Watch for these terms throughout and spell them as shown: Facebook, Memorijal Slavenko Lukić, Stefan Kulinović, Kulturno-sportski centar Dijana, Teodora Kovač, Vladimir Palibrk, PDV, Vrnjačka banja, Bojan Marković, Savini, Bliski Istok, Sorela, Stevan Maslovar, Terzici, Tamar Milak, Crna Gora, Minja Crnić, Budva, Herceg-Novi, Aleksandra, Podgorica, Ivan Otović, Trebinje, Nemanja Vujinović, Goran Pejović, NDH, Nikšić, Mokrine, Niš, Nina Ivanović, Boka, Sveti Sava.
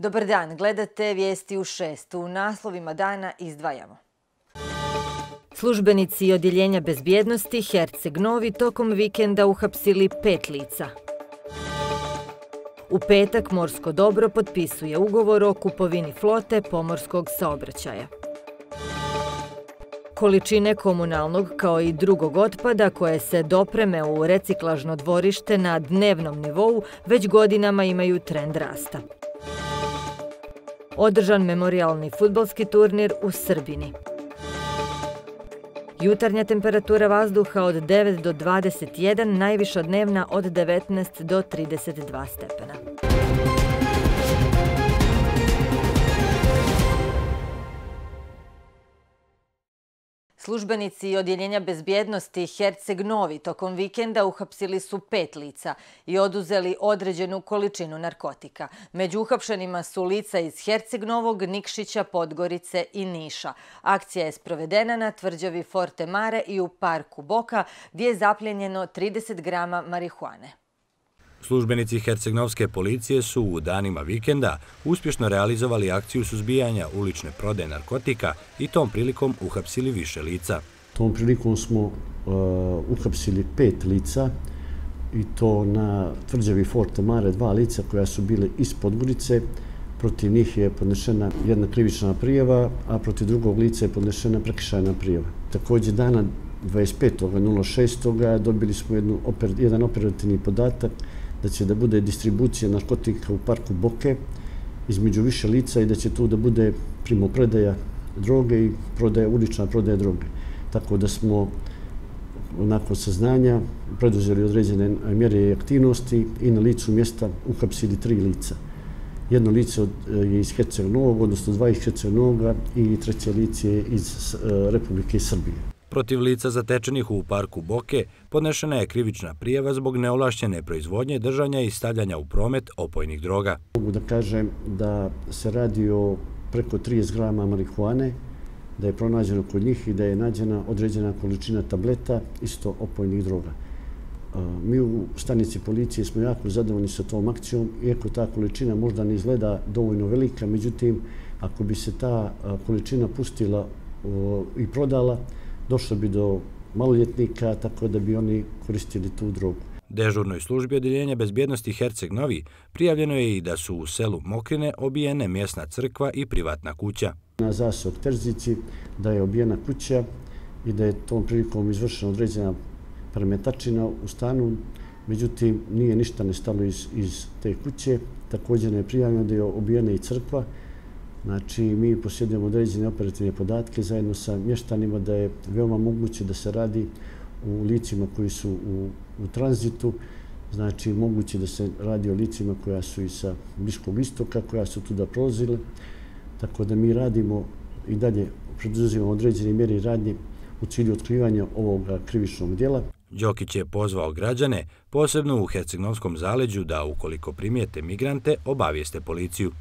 Dobar dan, gledate Vijesti u 6. U naslovima dana izdvajamo. Službenici odjeljenja bezbjednosti Herceg-Novi tokom vikenda uhapsili 5 lica. U petak Morsko dobro potpisuje ugovor o kupovini flote pomorskog saobraćaja. Količine komunalnog kao i drugog otpada koje se dopreme u reciklažno dvorište na dnevnom nivou već godinama imaju trend rasta. Održan memorijalni fudbalski turnir u Srbini. Jutarnja temperatura vazduha od 9 do 21, najviša dnevna od 19 do 32 stepena. Službenici odjeljenja bezbjednosti Herceg-Novi tokom vikenda uhapsili su 5 lica i oduzeli određenu količinu narkotika. Među uhapšenima su lica iz Herceg-Novog, Nikšića, Podgorice i Niša. Akcija je sprovedena na tvrđavi Forte Mare i u parku Boka, gdje je zaplijenjeno 30 grama marihuane. Službenici hercegnovske policije su u danima vikenda uspješno realizovali akciju suzbijanja ulične prodaje narkotika i tom prilikom uhapsili više lica. Tom prilikom smo uhapsili 5 lica i to na tvrđavi Forte Mare 2 lica koja su bile iz Podgorice. Protiv njih je podnešena jedna krivična prijava, a protiv drugog lica je podnešena prekršajna prijava. Također dana 25.06. dobili smo jedan operativni podatak da će da bude distribucija narkotika u parku Boke između više lica i da će tu da bude primopredaja droge i ulična prodaja droge. Tako da smo nakon saznanja preduzeli određene mjere i aktivnosti i na licu mjesta uhapsili 3 lica. Jedno lice je iz Herceg-Novog, odnosno 2 iz Herceg-Novog i 3 lice je iz Republike Srbije. Protiv lica zatečenih u parku Boke podnešena je krivična prijava zbog neovlašćene proizvodnje, držanja i stavljanja u promet opojnih droga. Mogu da kažem da se radi o preko 30 grama marihuane, da je pronađeno kod njih i da je nađena određena količina tableta, isto opojnih droga. Mi u stanici policije smo jako zadovoljni sa tom akcijom, iako ta količina možda ne izgleda dovoljno velika, međutim, ako bi se ta količina pustila i prodala, došlo bi do maloljetnika, tako da bi oni koristili tu drogu. Dežurnoj službi odjeljenja bezbjednosti Herceg-Novi prijavljeno je i da su u selu Mokrine obijene mjesna crkva i privatna kuća. Na zasog Terzici da je obijena kuća i da je tom prilikom izvršena određena premetačina u stanu, međutim nije ništa nestalo iz te kuće. Također je prijavljeno da je obijena i crkva. Znači, mi posjedujemo određene operativne podatke zajedno sa mještanima da je veoma moguće da se radi o licima koji su u tranzitu. Znači, moguće da se radi o licima koja su i sa Bliskog Istoka, koja su tuda prolazile. Tako da mi radimo i dalje, preduzimamo određene mjere i radnje u cilju otkrivanja ovog krivičnog djela. Đokić je pozvao građane, posebno u Herceg-Novskom zaleđu, da ukoliko primijete migrante, obavijeste policiju.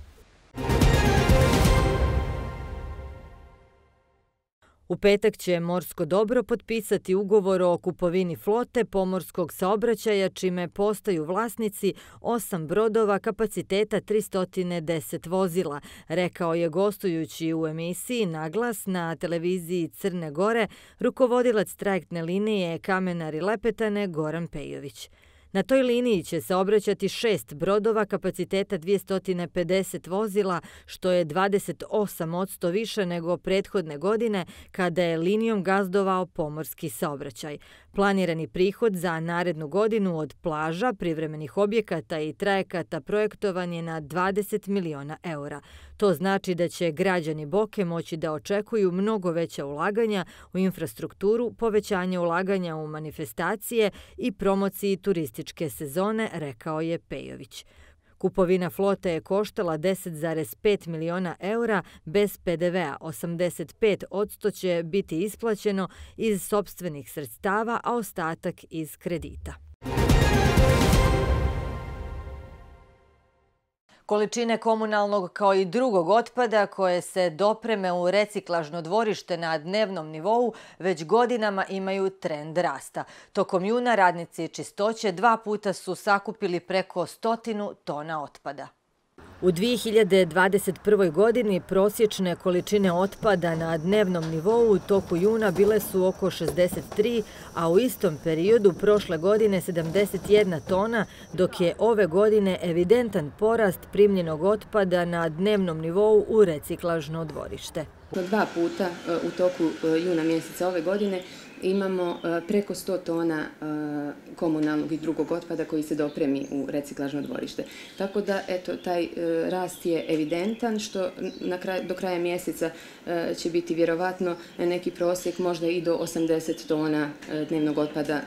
U petak će Morsko dobro potpisati ugovor o kupovini flote pomorskog saobraćaja, čime postaju vlasnici 8 brodova kapaciteta 310 vozila, rekao je gostujući u emisiji Na glas na televiziji Crne Gore rukovodilac trajektne linije Kamenari Lepetane Goran Pejović. Na toj liniji će se saobraćati 6 brodova kapaciteta 250 vozila, što je 28% više nego prethodne godine kada je linijom gazdovao pomorski saobraćaj. Planirani prihod za narednu godinu od plaža, privremenih objekata i trajekata projektovan je na 20 miliona eura. To znači da će građani Boke moći da očekuju mnogo veća ulaganja u infrastrukturu, povećanje ulaganja u manifestacije i promociji turističke sezone, rekao je Pejović. Kupovina flote je koštala 10,5 miliona eura bez PDV-a, 85% će biti isplaćeno iz sopstvenih sredstava, a ostatak iz kredita. Količine komunalnog kao i drugog otpada koje se dopreme u reciklažno dvorište na dnevnom nivou već godinama imaju trend rasta. Tokom juna radnici čistoće 2 puta su sakupili preko 100 tona otpada. U 2021. godini prosječne količine otpada na dnevnom nivou u toku juna bile su oko 63, a u istom periodu prošle godine 71 tona, dok je ove godine evidentan porast primljenog otpada na dnevnom nivou u reciklažno dvorište. Dva puta u toku juna mjeseca ove godine imamo preko 100 tona komunalnog i drugog otpada koji se dopremi u reciklažno dvorište. Tako da, eto, taj rast je evidentan, što do kraja mjeseca će biti vjerovatno neki prosjek, možda i do 80 tona dnevnog otpada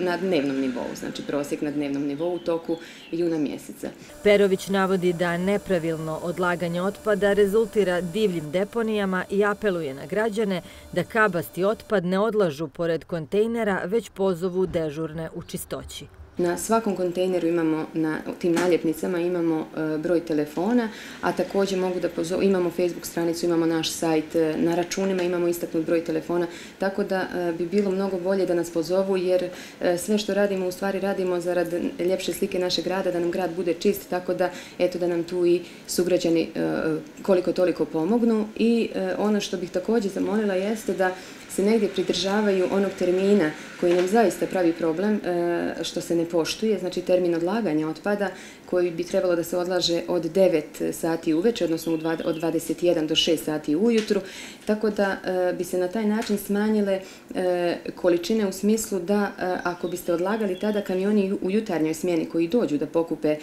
na dnevnom nivou, znači prosjek na dnevnom nivou u toku juna mjeseca. Perović navodi da nepravilno odlaganje otpada rezultira divljim deponijama i apeluje na građane da kabasti otpad ne odlažu pored kontejnera, već pozovu dežurne u čistoći. Na svakom kontejneru imamo, na tim naljepnicama imamo broj telefona, a također mogu da pozovu, imamo Facebook stranicu, imamo naš sajt, na računima imamo istaknut broj telefona, tako da bi bilo mnogo bolje da nas pozovu, jer sve što radimo, u stvari radimo zarad ljepše slike našeg grada, da nam grad bude čist, tako da, eto, da nam tu i sugrađani koliko toliko pomognu. I ono što bih također zamolila jeste da se negdje pridržavaju onog termina koji nam zaista pravi problem, što se ne poštuje, znači termin odlaganja otpada koji bi trebalo da se odlaže od 9 sati uveče, odnosno od 21 do 6 sati ujutru, tako da bi se na taj način smanjile količine u smislu da ako biste odlagali tada, kamioni u jutarnjoj smjeni koji dođu da pokupe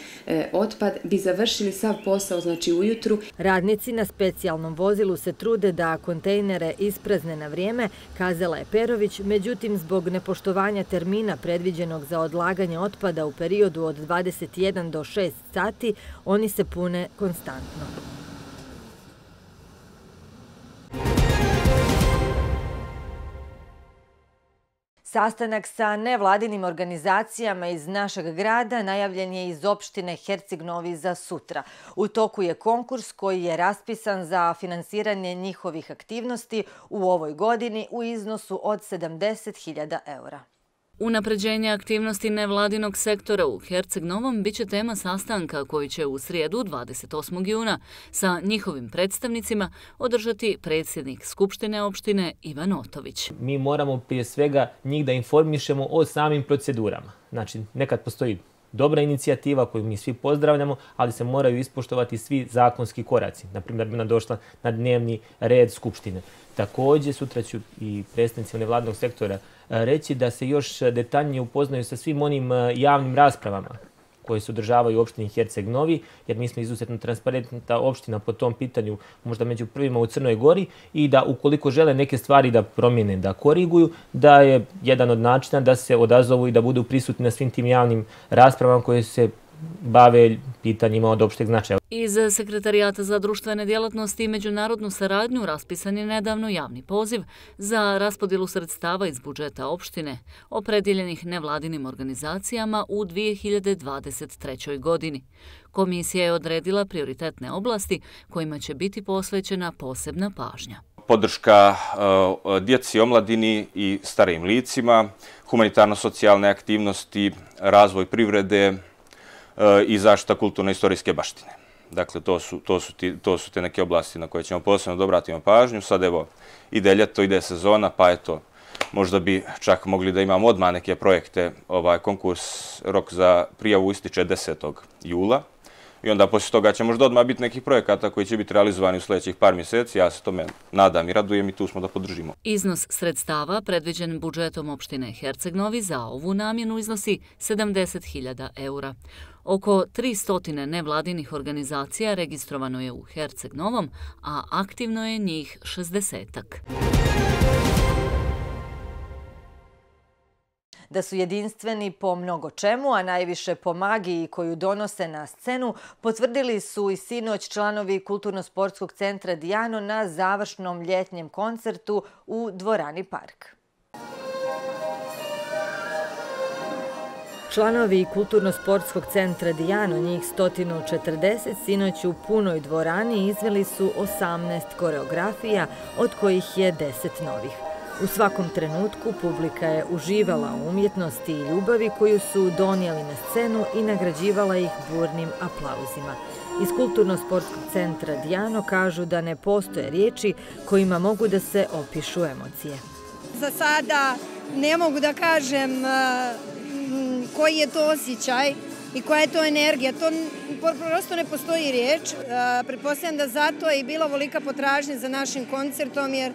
otpad bi završili sav posao, znači ujutru. Radnici na specijalnom vozilu se trude da kontejnere isprazne na vrijeme, kazala je Perović, međutim zbog nepoštovanja termina predviđenog za odlaganje otpada u periodu od 21 do 6 sati, oni se pune konstantno. Sastanak sa nevladinim organizacijama iz našeg grada najavljen je iz opštine Herceg-Novi za sutra. U toku je konkurs koji je raspisan za finansiranje njihovih aktivnosti u ovoj godini u iznosu od 70.000 eura. Unapređenje aktivnosti nevladinog sektora u Herceg-Novom biće tema sastanka koji će u srijedu 28. juna sa njihovim predstavnicima održati predsjednik Skupštine opštine Ivan Otović. Mi moramo prije svega njih da informišemo o samim procedurama. Znači, nekad postoji dobra inicijativa koju mi svi pozdravljamo, ali se moraju ispoštovati svi zakonski koraci. Naprimjer, bi nam došla na dnevni red Skupštine. Također, sutra ću i predstavnici nevladnog sektora reći da se još detaljnije upoznaju sa svim onim javnim raspravama koje se održavaju u opštini Herceg-Novi, jer mi smo izuzetno transparentna opština po tom pitanju, možda među prvima u Crnoj Gori, i da ukoliko žele neke stvari da promijene, da koriguju, da je jedan od načina da se odazovu i da budu prisutni na svim tim javnim raspravama koje se bave pitanjima od opšteg značaja. Iz Sekretarijata za društvene djelatnosti i međunarodnu saradnju raspisan je nedavno javni poziv za raspodjelu sredstava iz budžeta opštine opredjeljenih nevladinim organizacijama u 2023. godini. Komisija je odredila prioritetne oblasti kojima će biti posvećena posebna pažnja. Podrška djeci, omladini i starijim licima, humanitarno-socijalne aktivnosti, razvoj privrede i zaštita kulturno-istorijske baštine. Dakle, to su te neke oblasti na koje ćemo posebno da obratimo pažnju. Sad evo ide ljeto, ide sezona, pa eto, možda bi čak mogli da imamo odmah neke projekte. Ovaj konkurs, rok za prijavu ističe 10. jula i onda poslije toga će možda odmah biti nekih projekata koji će biti realizovani u sljedećih par mjeseci. Ja se tome nadam i radujem i tu smo da podržimo. Iznos sredstava predviđen budžetom opštine Herceg-Novi za ovu namjenu iznosi 70.000 eura. Oko 300 nevladinih organizacija registrovano je u Herceg-Novom, a aktivno je njih 60-ak. Da su jedinstveni po mnogo čemu, a najviše po magiji koju donose na scenu, potvrdili su i sinoć članovi Kulturno-sportskog centra Dijano na završnom ljetnjem koncertu u dvorani Park. Članovi Kulturno-sportskog centra Dijano, njih 140, sinoć u punoj dvorani izveli su 18 koreografija, od kojih je 10 novih. U svakom trenutku publika je uživala u umjetnosti i ljubavi koju su donijeli na scenu i nagrađivala ih burnim aplauzima. Iz Kulturno-sportskog centra Dijano kažu da ne postoje riječi kojima mogu da se opišu emocije. Za sada ne mogu da kažem koji je to osjećaj i koja je to energija. To prosto ne postoji riječ. Pretpostavljam da zato je i bila ovolika potražnja za našim koncertom, jer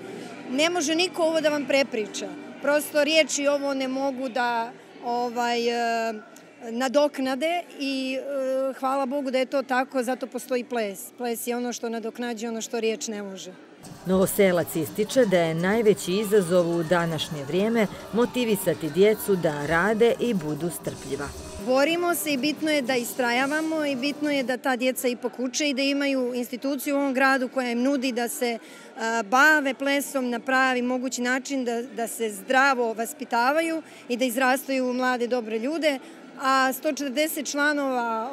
ne može niko ovo da vam prepriča. Prosto riječi ovo ne mogu da nadoknade i hvala Bogu da je to tako, zato postoji ples. Ples je ono što nadoknađe, ono što riječ ne može. Novoselac ističe da je najveći izazov u današnje vrijeme motivisati djecu da rade i budu strpljiva. Borimo se i bitno je da istrajavamo i bitno je da ta djeca ipak uče i da imaju instituciju u ovom gradu koja im nudi da se bave plesom na pravi mogući način, da se zdravo vaspitavaju i da izrastaju u mlade dobre ljude. A 140 članova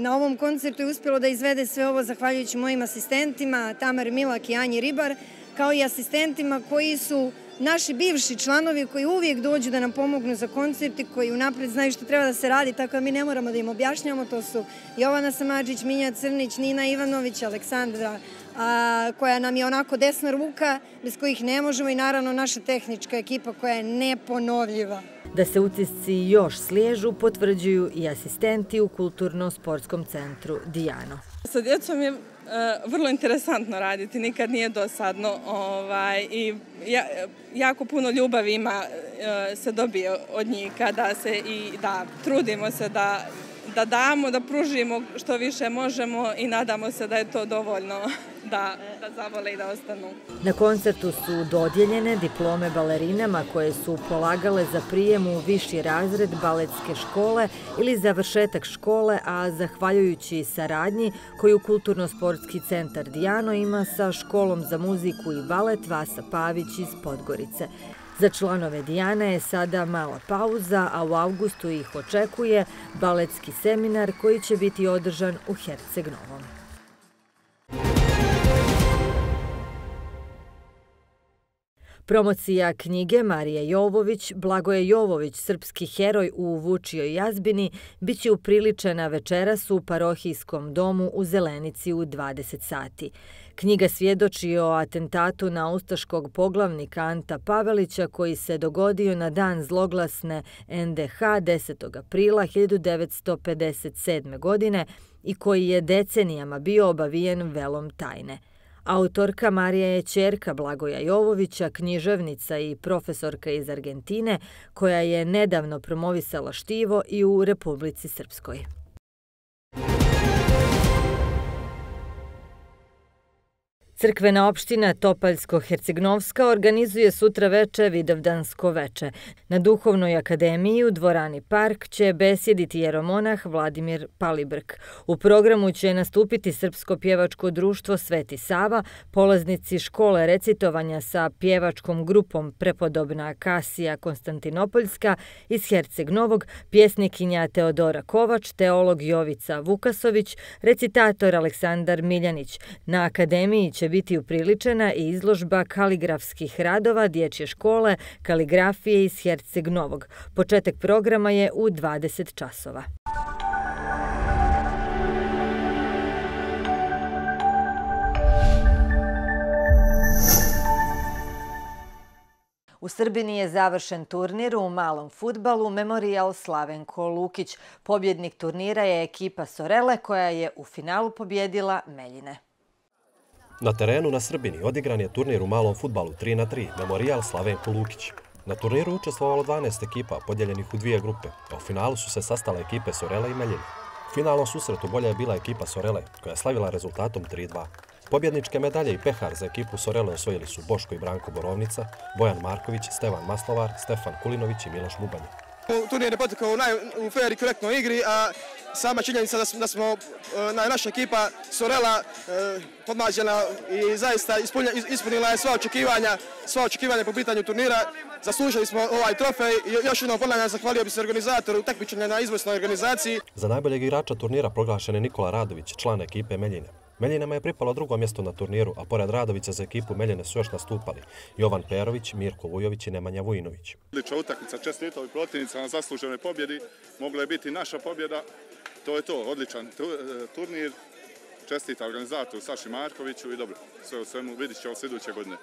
na ovom koncertu je uspjelo da izvede sve ovo zahvaljujući mojim asistentima, Tamar Milak i Anji Ribar, kao i asistentima koji su naši bivši članovi koji uvijek dođu da nam pomognu za koncert i koji unapred znaju što treba da se radi, tako da mi ne moramo da im objašnjamo. To su Jovan Samadžić, Minja Crnić, Nina Ivanović, Aleksandra, koja nam je onako desna ruka, bez kojih ne možemo, i naravno naša tehnička ekipa koja je neponovljiva. Da se utisci još sliježu potvrđuju i asistenti u Kulturno-sportskom centru Dijano. Sa djecom je vrlo interesantno raditi, nikad nije dosadno i jako puno ljubavi se dobije od njih kada se i da trudimo se da damo, da pružimo što više možemo i nadamo se da je to dovoljno da zavole i da ostanu. Na koncertu su dodijeljene diplome balerinama koje su polagale za prijem u viši razred baletske škole ili završetak škole, a zahvaljujući saradnji koju Kulturno-sportski centar Dijano ima sa školom za muziku i balet Vasa Pavić iz Podgorice. Za članove Dijane je sada mala pauza, a u avgustu ih očekuje baletski seminar koji će biti održan u Herceg-Novom. Promocija knjige Marije Jovović, Blagoje Jovović, srpski heroj u Vučijoj jazbini, bit će upriličena večeras u parohijskom domu u Zelenici u 20 sati. Knjiga svjedoči o atentatu na ustaškog poglavnika Anta Pavelića koji se dogodio na dan zloglasne NDH 10. aprila 1957. godine i koji je decenijama bio obavijen velom tajne. Autorka Marija je ćerka Blagoja Jovovića, književnica i profesorka iz Argentine, koja je nedavno promovisala štivo i u Republici Srpskoj. Crkvena opština Topaljsko-Hercegnovska organizuje sutra veče Vidovdansko veče. Na Duhovnoj akademiji u dvorani Park će besjediti jeromonah Vladimir Palibrk. U programu će nastupiti Srpsko pjevačko društvo Sveti Sava, polaznici škole recitovanja sa pjevačkom grupom Prepodobna Kasija Konstantinopoljska iz Herceg-Novog, pjesnikinja Teodora Kovač, teolog Jovica Vukasović, recitator Aleksandar Miljanić. Na akademiji će biti upriličena i izložba kaligrafskih radova Dječje škole kaligrafije iz Herceg-Novog. Početak programa je u 20 časova. U Srbini je završen turnir u malom fudbalu Memorijal Slavenko Lukić. Pobjednik turnira je ekipa Sorele koja je u finalu pobjedila Meljine. Na terenu na Srbini odigran je turnir u malom fudbalu 3 na 3 Memorijal Slavenko Lukić. Na turniru učestvovalo 12 ekipa podijeljenih u dvije grupe, a u finalu su se sastale ekipe Sorele i Meljine. U finalnom susretu bolja je bila ekipa Sorele, koja je slavila rezultatom 3-2. Pobjedničke medalje i pehar za ekipu Sorele osvojili su Boško i Branko Borovnica, Bojan Marković, Stevan Maslovar, Stefan Kulinović i Miloš Bubanje. Turnir je potekao u fair i korektnoj igri, a sama činjenica da smo naša ekipa Sorela podmađena i zaista ispunila je sva očekivanja po pitanju turnira. Zaslužili smo ovaj trofej i još jednom ponavljam zahvalio bi se organizatoru takmičenja na izvrsnoj organizaciji. Za najboljeg igrača turnira proglašen je Nikola Radović, član ekipe Meljine. Meljinama je pripalo drugo mjesto na turniru, a pored Radovića za ekipu Meljine su još nastupali Jovan Pejović, Mirko Vujović i Nemanja Vujinović. Odlična utakmica, čestitao i protivnica na zasluženoj pobjedi. Mogla je biti naša pobjeda. To je to, odličan turnir. Čestita organizatoru Saši Markoviću i dobro, sve u svemu vidit ćemo se iduće godine.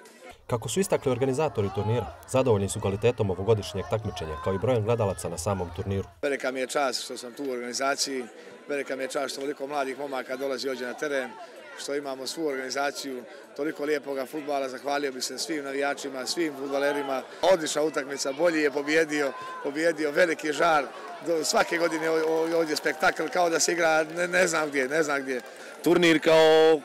Kako su istakli organizatori turnira, zadovoljni su kvalitetom ovogodišnjeg takmičenja kao i brojem gledalaca na samom turniru. Velika mi je čast što sam tu u organizaciji, velika mi je čast što toliko mladih momaka dolazi ovdje na teren, što imamo svu organizaciju, toliko lijepoga futbala, zahvalio bi se svim navijačima, svim futbalerima. Odlična utakmica, bolji je pobjedio, veliki žar, svake godine ovdje spektakl, kao da se igra ne znam gdje. Turnir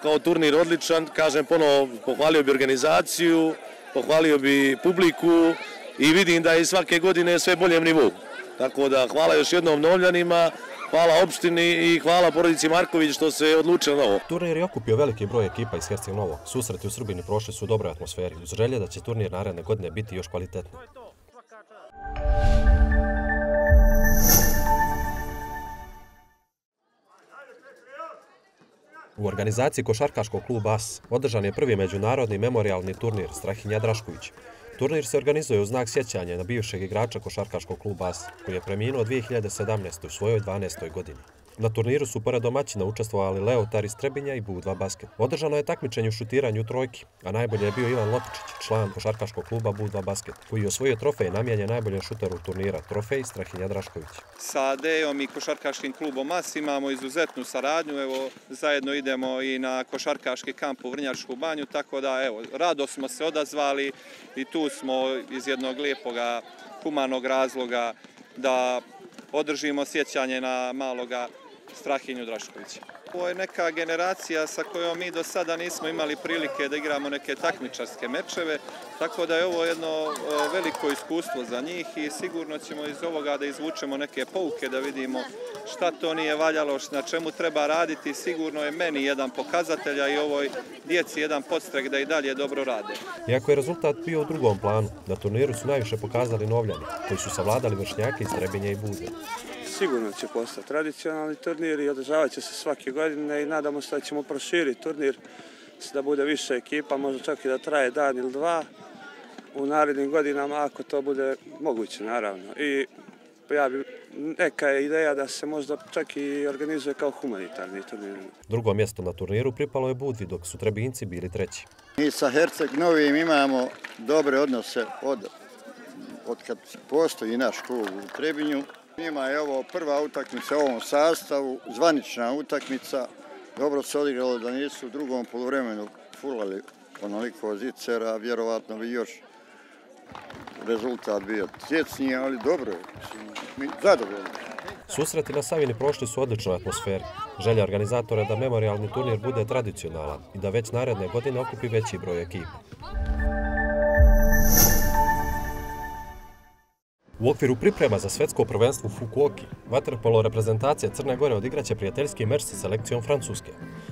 kao turnir odličan, kažem ponovo, pohvalio bi organizaciju, pohvalio bi publiku i vidim da je svake godine sve boljem nivou. Tako da hvala još jednom Novljanima, hvala opštini i hvala porodici Marković što se odlučilo na ovo. Turnir je okupio veliki broj ekipa iz Herceg-Novog. Susreti u Srbini prošli su u dobroj atmosferi, uz želje da će turnir naredne godine biti još kvalitetniji. U organizaciji košarkaškog kluba AS održan je prvi međunarodni memorijalni turnir Strahinja Drašković. Turnir se organizuje u znak sjećanja na bivšeg igrača košarkaškog kluba AS, koji je preminuo 2017. u svojoj 12. godini. Na turniru su pored domaćina učestvovali Leotar iz Trebinja i Budva Basket. Održano je takmičenje u šutiranju trojki, a najbolje je bio Ivan Lopičić, član košarkaškog kluba Budva Basket, koji je osvojio trofej namijenjen najboljem šuteru turnira, trofej Strahinja Drašković. Sa Dejom i košarkaškim klubom AS imamo izuzetnu saradnju, evo zajedno idemo i na košarkaški kamp u Vrnjačku banju, tako da evo rado smo se odazvali i tu smo iz jednog lijepoga humanog razloga da održimo sjećanje na maloga Strahinju Draškovića. Ovo je neka generacija sa kojom mi do sada nismo imali prilike da igramo neke takmičarske mečeve, tako da je ovo jedno veliko iskustvo za njih i sigurno ćemo iz ovoga da izvučemo neke pouke, da vidimo šta to nije valjalo, na čemu treba raditi. Sigurno je meni jedan pokazatelj i ovoj djeci jedan podstrek da i dalje dobro rade. Iako je rezultat bio u drugom planu, na turniru su najviše pokazali Novljani, koji su savladali vršnjake iz Trebinja i Budve. Sigurno će postati tradicionalni turnir i održavat će se svake godine i nadamo se da ćemo proširiti turnir, da bude više ekipa, možda čak i da traje dan ili dva u narednim godinama, ako to bude moguće, naravno. I neka je ideja da se možda čak i organizuje kao humanitarni turnir. Drugo mjesto na turniru pripalo je Budvi, dok su Trebinci bili treći. Mi sa Herceg-Novim imamo dobre odnose od kad postoji naš klub u Trebinju. Njima je ovo prva utakmica u ovom sastavu, zvanična utakmica. Dobro se odigralo da nisu u drugom poluvremenu fulali onoliko zicera, vjerovatno bi još rezultat bio tjecniji, ali dobro je, mi zadovoljni. Susreti na Savini prošli su u odličnoj atmosferi. Želja organizatora je da memorijalni turnir bude tradicionalan i da već naredne godine okupi veći broj ekipa. U okviru priprema za svetsko prvenstvo u Fukuoki, vaterpolo reprezentacija Crne Gore odigraće prijateljski meč sa selekcijom Francuske.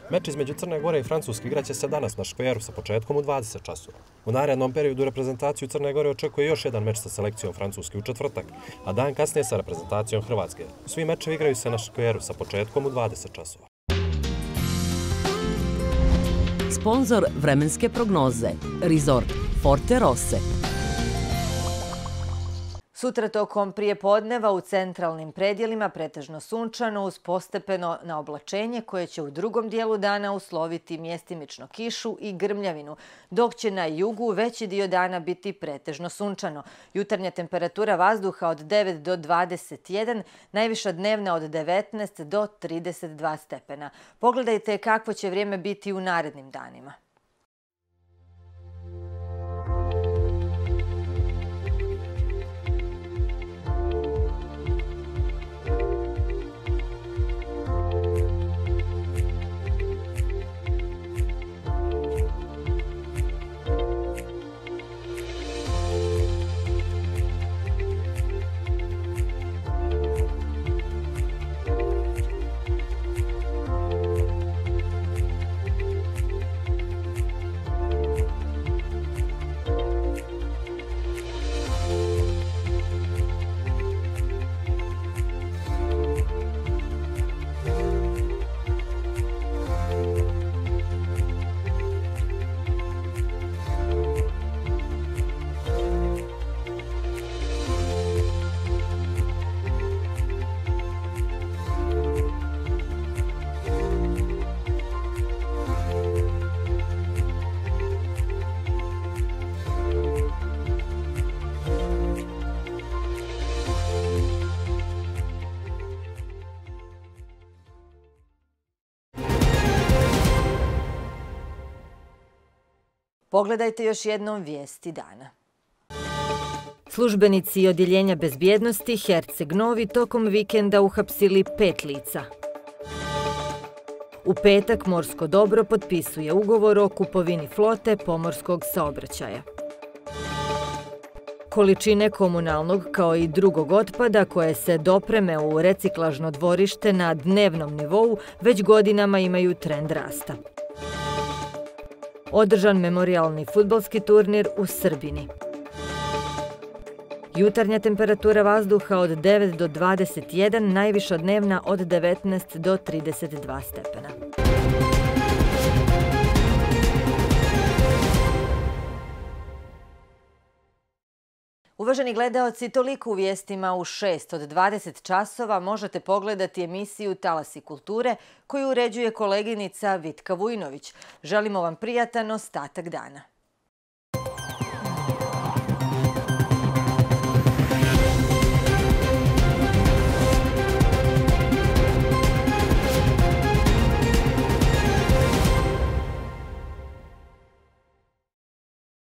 Meč između Crne Gore i Francuske igraće se danas na Škveru sa početkom u 20 časova. U narednom periodu reprezentaciju Crne Gore očekuje još jedan meč sa selekcijom Francuske u četvrtak, a dan kasnije sa reprezentacijom Hrvatske. Svi mečevi igraju se na Škveru sa početkom u 20 časova. Sponzor vremenske prognoze, Resort Forte Rosse. Sutra tokom prijepodneva u centralnim predjelima pretežno sunčano uz postepeno naoblačenje koje će u drugom dijelu dana usloviti mjestimično kišu i grmljavinu, dok će na jugu veći dio dana biti pretežno sunčano. Jutarnja temperatura vazduha od 9 do 21, najviša dnevna od 19 do 32 stepena. Pogledajte kakvo će vrijeme biti u narednim danima. Pogledajte još jednom vijesti dana. Službenici odjeljenja bezbjednosti Herceg-Novi tokom vikenda uhapsili 5 lica. U petak Morsko dobro potpisuje ugovor o kupovini flote pomorskog saobraćaja. Količine komunalnog kao i drugog otpada koje se dopreme u reciklažno dvorište na dnevnom nivou već godinama imaju trend rasta. Održan memorijalni fudbalski turnir u Srbini. Jutarnja temperatura vazduha od 9 do 21, najviša dnevna od 19 do 32 stepena. Uvaženi gledaoci, toliko u vijestima u 6 od 20 časova možete pogledati emisiju Talasi kulture koju uređuje koleginica Vitka Vujinović. Želimo vam prijatan ostatak dana.